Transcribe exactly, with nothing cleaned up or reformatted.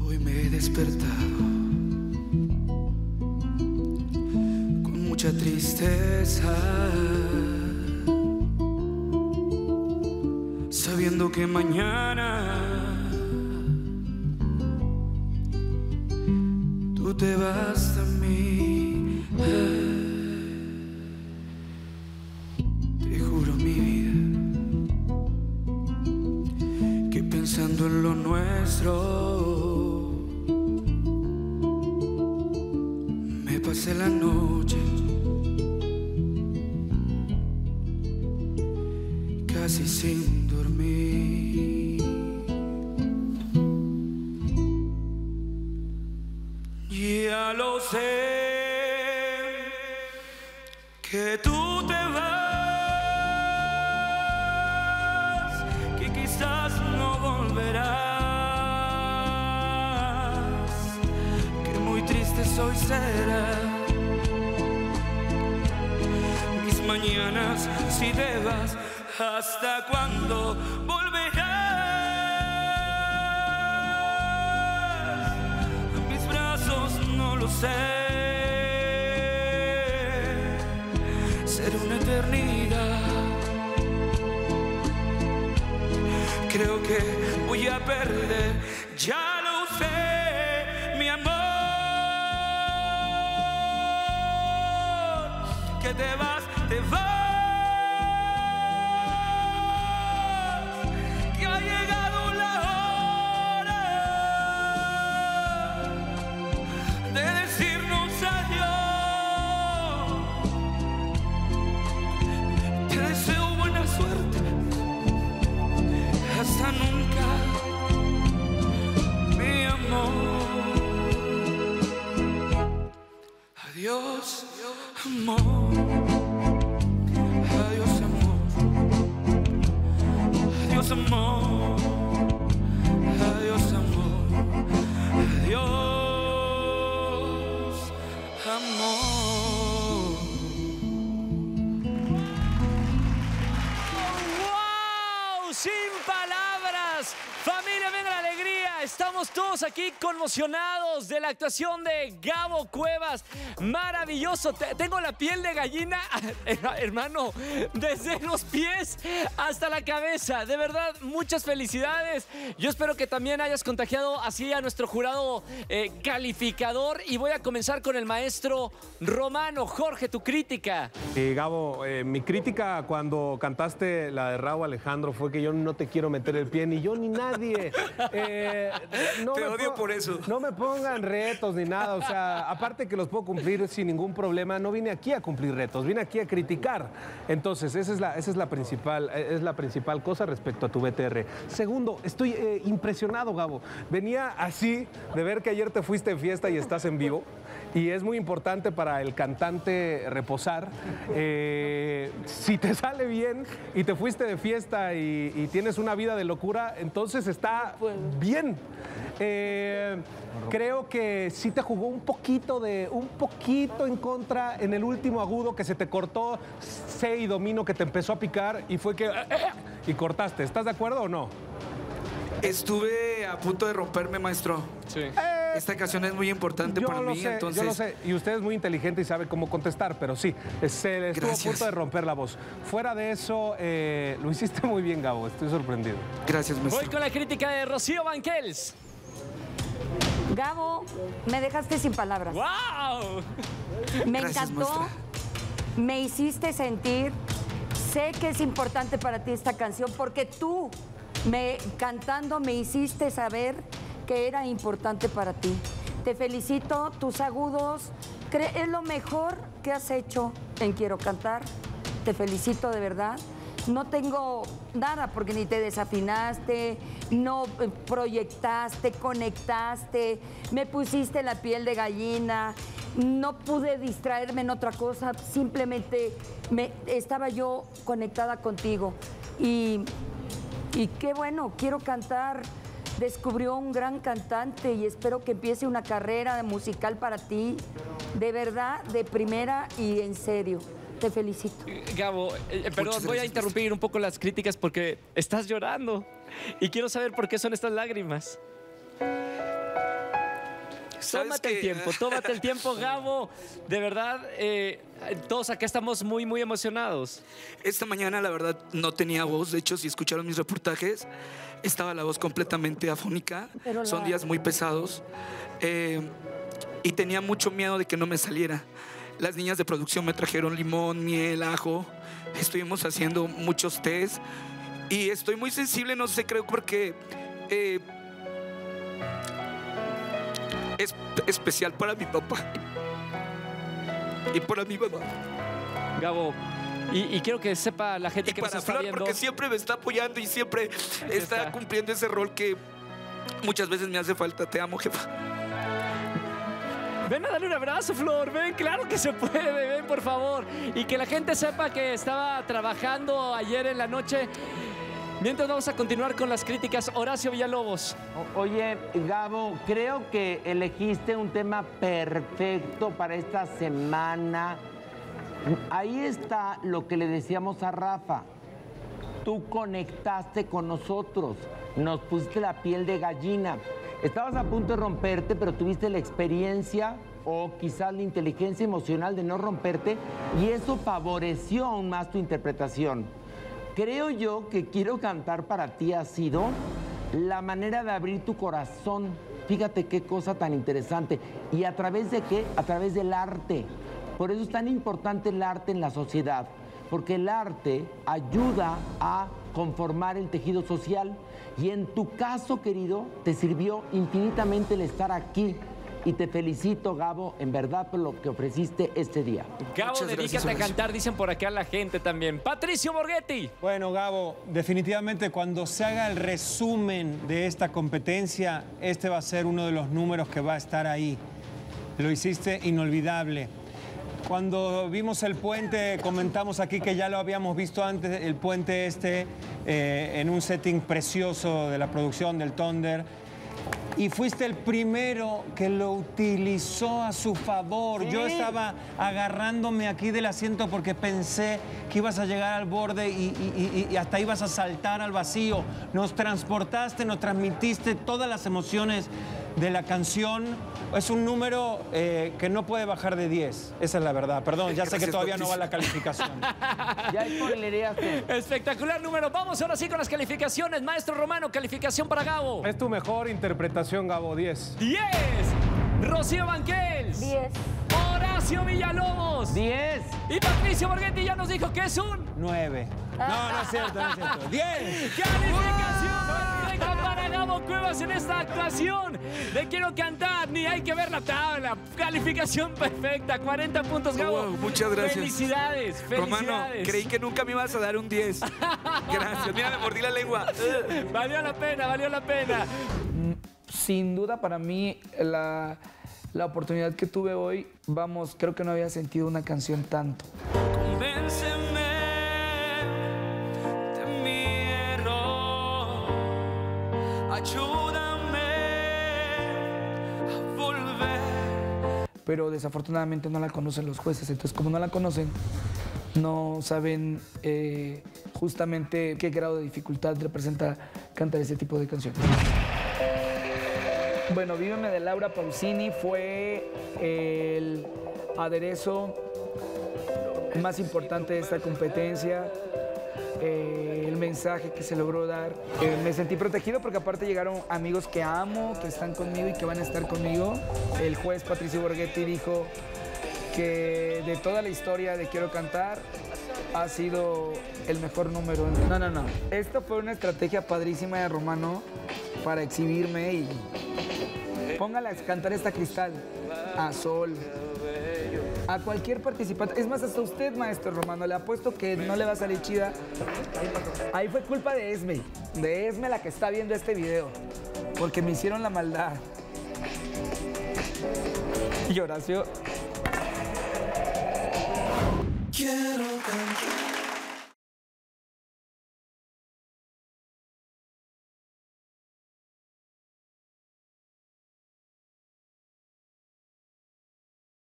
Hoy me he despertado con mucha tristeza, sabiendo que mañana tú te vas de mí. Te juro mi vida que pensando en lo nuestro me pasé la noche casi sin dormir. Ya lo sé que tú te vas, que quizás no volverás, que muy triste hoy serán mis mañanas si te vas. ¿Hasta cuándo volverás? Mis brazos no lo sé. Será una eternidad. Creo que voy a perder. Ya lo sé, mi amor, que te vas, te vas. Adiós, amor. Adiós, amor. Adiós, amor. Adiós, amor. Adiós, amor. ¡Wow! ¡Sin palabras! ¡Familia, venga la alegría! Estamos todos aquí conmocionados de la actuación de Gabo Cuevas. Maravilloso, tengo la piel de gallina, hermano, desde los pies hasta la cabeza. De verdad, muchas felicidades. Yo espero que también hayas contagiado así a nuestro jurado eh, calificador. Y voy a comenzar con el maestro Romano. Jorge, tu crítica. Sí, Gabo, eh, mi crítica cuando cantaste la de Raúl Alejandro fue que yo no te quiero meter el pie, ni yo ni nadie. Eh, no te odio por eso. No me pongan retos ni nada, o sea, aparte que los puedo cumplir sin ningún problema. No vine aquí a cumplir retos, vine aquí a criticar. Entonces, esa es la, esa es la, principal, es la principal cosa respecto a tu B T R. Segundo, estoy eh, impresionado, Gabo. Venía así de ver que ayer te fuiste en fiesta y estás en vivo. Y es muy importante para el cantante reposar. Eh, si te sale bien y te fuiste de fiesta y, y tienes una vida de locura, entonces está bien. Eh, creo que sí te jugó un poquito de un poquito en contra en el último agudo, que se te cortó C y domino, que te empezó a picar y fue que... y cortaste. ¿Estás de acuerdo o no? Estuve a punto de romperme, maestro. Sí. Eh, Esta canción es muy importante yo para lo mí, sé, entonces... Yo lo sé, y usted es muy inteligente y sabe cómo contestar, pero sí, se le estuvo a punto de romper la voz. Fuera de eso, eh, lo hiciste muy bien, Gabo, estoy sorprendido. Gracias, maestro. Voy con la crítica de Rocío Banquels. Gabo, me dejaste sin palabras. ¡Wow! Me Gracias, encantó, maestra. Me hiciste sentir. Sé que es importante para ti esta canción porque tú, me, cantando, me hiciste saber que era importante para ti. Te felicito, tus agudos, es lo mejor que has hecho en Quiero Cantar. Te felicito de verdad. No tengo nada porque ni te desafinaste, no proyectaste, conectaste, me pusiste la piel de gallina, no pude distraerme en otra cosa, simplemente me, estaba yo conectada contigo. Y, y qué bueno, Quiero Cantar descubrió un gran cantante y espero que empiece una carrera musical para ti, de verdad, de primera y en serio. Te felicito. Gabo, eh, perdón, voy a interrumpir un poco las críticas porque estás llorando. Y quiero saber por qué son estas lágrimas. Tómate el tiempo, tómate el tiempo, Gabo. De verdad, eh, todos acá estamos muy, muy emocionados. Esta mañana, la verdad, no tenía voz. De hecho, si escucharon mis reportajes, estaba la voz completamente afónica. La... Son días muy pesados. Eh, y tenía mucho miedo de que no me saliera. Las niñas de producción me trajeron limón, miel, ajo. Estuvimos haciendo muchos tés. Y estoy muy sensible, no sé, creo porque... Eh, es especial para mi papá y para mi mamá. Gabo, y, y quiero que sepa la gente y que para nos está Flor, viendo... porque siempre me está apoyando y siempre está, está cumpliendo ese rol que muchas veces me hace falta. Te amo, jefa. Ven a darle un abrazo, Flor. Ven, claro que se puede. Ven, por favor. Y que la gente sepa que estaba trabajando ayer en la noche. Mientras vamos a continuar con las críticas, Horacio Villalobos. Oye, Gabo, creo que elegiste un tema perfecto para esta semana. Ahí está lo que le decíamos a Rafa. Tú conectaste con nosotros, nos pusiste la piel de gallina. Estabas a punto de romperte, pero tuviste la experiencia o quizás la inteligencia emocional de no romperte y eso favoreció aún más tu interpretación. Creo yo que Quiero Cantar para ti ha sido la manera de abrir tu corazón. Fíjate qué cosa tan interesante. ¿Y a través de qué? A través del arte. Por eso es tan importante el arte en la sociedad. Porque el arte ayuda a conformar el tejido social. Y en tu caso, querido, te sirvió infinitamente el estar aquí. Y te felicito, Gabo, en verdad, por lo que ofreciste este día. Gabo, muchas dedícate gracias, a cantar, dicen por acá la gente también. Patricio Borghetti. Bueno, Gabo, definitivamente cuando se haga el resumen de esta competencia, este va a ser uno de los números que va a estar ahí. Lo hiciste inolvidable. Cuando vimos el puente, comentamos aquí que ya lo habíamos visto antes, el puente este, eh, en un setting precioso de la producción del Thunder. Y fuiste el primero que lo utilizó a su favor. ¿Sí? Yo estaba agarrándome aquí del asiento porque pensé que ibas a llegar al borde y, y, y hasta ibas a saltar al vacío. Nos transportaste, nos transmitiste todas las emociones de la canción. Es un número eh, que no puede bajar de diez. Esa es la verdad. Perdón, ya sé que todavía no va la calificación. Ya spoilereaste. Espectacular número. Vamos ahora sí con las calificaciones. Maestro Romano, calificación para Gabo. Es tu mejor interpretación, Gabo. diez. diez. Rocío Banquels. diez. Horacio Villalobos. diez. Y Patricio Borghetti ya nos dijo que es un... nueve. No, no es cierto, no es cierto. diez. Calificación perfecta para Gabo Cuevas en esta actuación. Le Quiero Cantar, ni hay que ver la tabla. Calificación perfecta, cuarenta puntos, Gabo. Wow, muchas gracias. Felicidades, felicidades. Romano, creí que nunca me ibas a dar un diez. Gracias, mira, me mordí la lengua. Valió la pena, valió la pena. Sin duda para mí la... la oportunidad que tuve hoy, vamos, creo que no había sentido una canción tanto. Convénceme de mi error, ayúdame a volver. Pero desafortunadamente no la conocen los jueces, entonces como no la conocen, no saben eh, justamente qué grado de dificultad representa cantar ese tipo de canciones. Bueno, Víveme de Laura Pausini fue el aderezo más importante de esta competencia, eh, el mensaje que se logró dar. Eh, me sentí protegido porque aparte llegaron amigos que amo, que están conmigo y que van a estar conmigo. El juez Patricio Borghetti dijo que de toda la historia de Quiero Cantar ha sido el mejor número. No, no, no. Esto fue una estrategia padrísima de Romano para exhibirme y... Póngala a cantar esta Cristal, a Sol, a cualquier participante. Es más, hasta usted, maestro Romano, le apuesto que no le va a salir chida. Ahí fue culpa de Esme, de Esme la que está viendo este video, porque me hicieron la maldad. Y Horacio... ¿Qué?